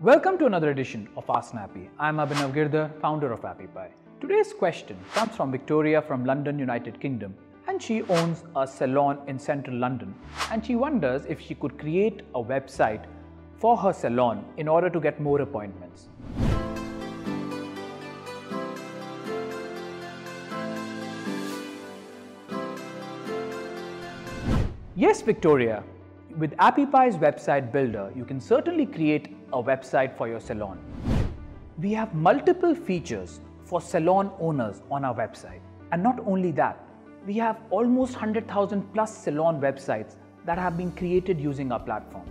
Welcome to another edition of Ask Nappy. I'm Abhinav Girdhar, founder of Appy Pie. Today's question comes from Victoria from London, United Kingdom, and she owns a salon in central London, and she wonders if she could create a website for her salon in order to get more appointments. Yes, Victoria. With Appy Pie's website builder, you can certainly create a website for your salon. We have multiple features for salon owners on our website. And not only that, we have almost 100,000 plus salon websites that have been created using our platform.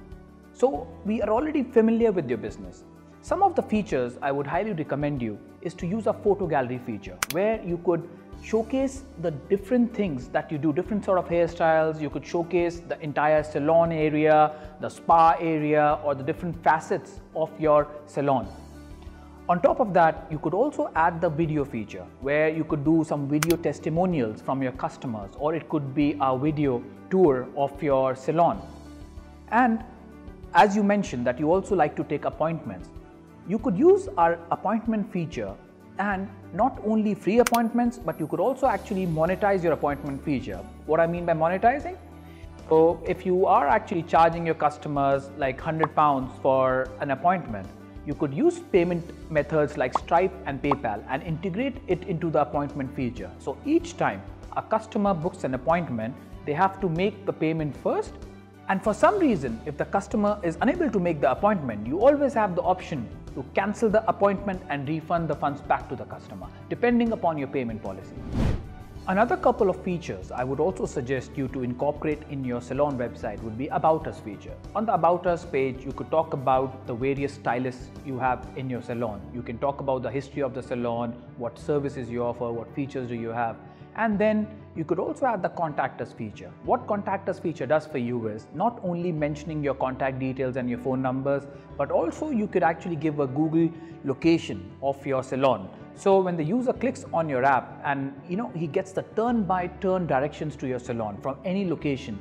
So we are already familiar with your business. Some of the features I would highly recommend you is to use a photo gallery feature where you could showcase the different things that you do, different sort of hairstyles. You could showcase the entire salon area, the spa area, or the different facets of your salon. On top of that, you could also add the video feature where you could do some video testimonials from your customers, or it could be a video tour of your salon. And as you mentioned that you also like to take appointments, you could use our appointment feature, and not only free appointments, but you could also actually monetize your appointment feature. What I mean by monetizing? So if you are actually charging your customers like £100 for an appointment, you could use payment methods like Stripe and PayPal and integrate it into the appointment feature. So each time a customer books an appointment, they have to make the payment first. And for some reason, if the customer is unable to make the appointment, you always have the option to cancel the appointment and refund the funds back to the customer, depending upon your payment policy. Another couple of features I would also suggest you to incorporate in your salon website would be About Us feature. On the About Us page, you could talk about the various stylists you have in your salon. You can talk about the history of the salon, what services you offer, what features do you have. And then you could also add the Contact Us feature. What Contact Us feature does for you is not only mentioning your contact details and your phone numbers, but also you could actually give a Google location of your salon. So when the user clicks on your app and he gets the turn-by-turn directions to your salon from any location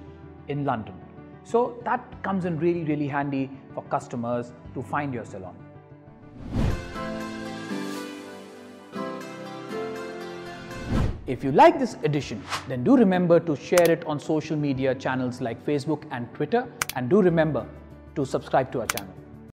in London. So that comes in really, really handy for customers to find your salon. If you like this edition, then do remember to share it on social media channels like Facebook and Twitter, and do remember to subscribe to our channel.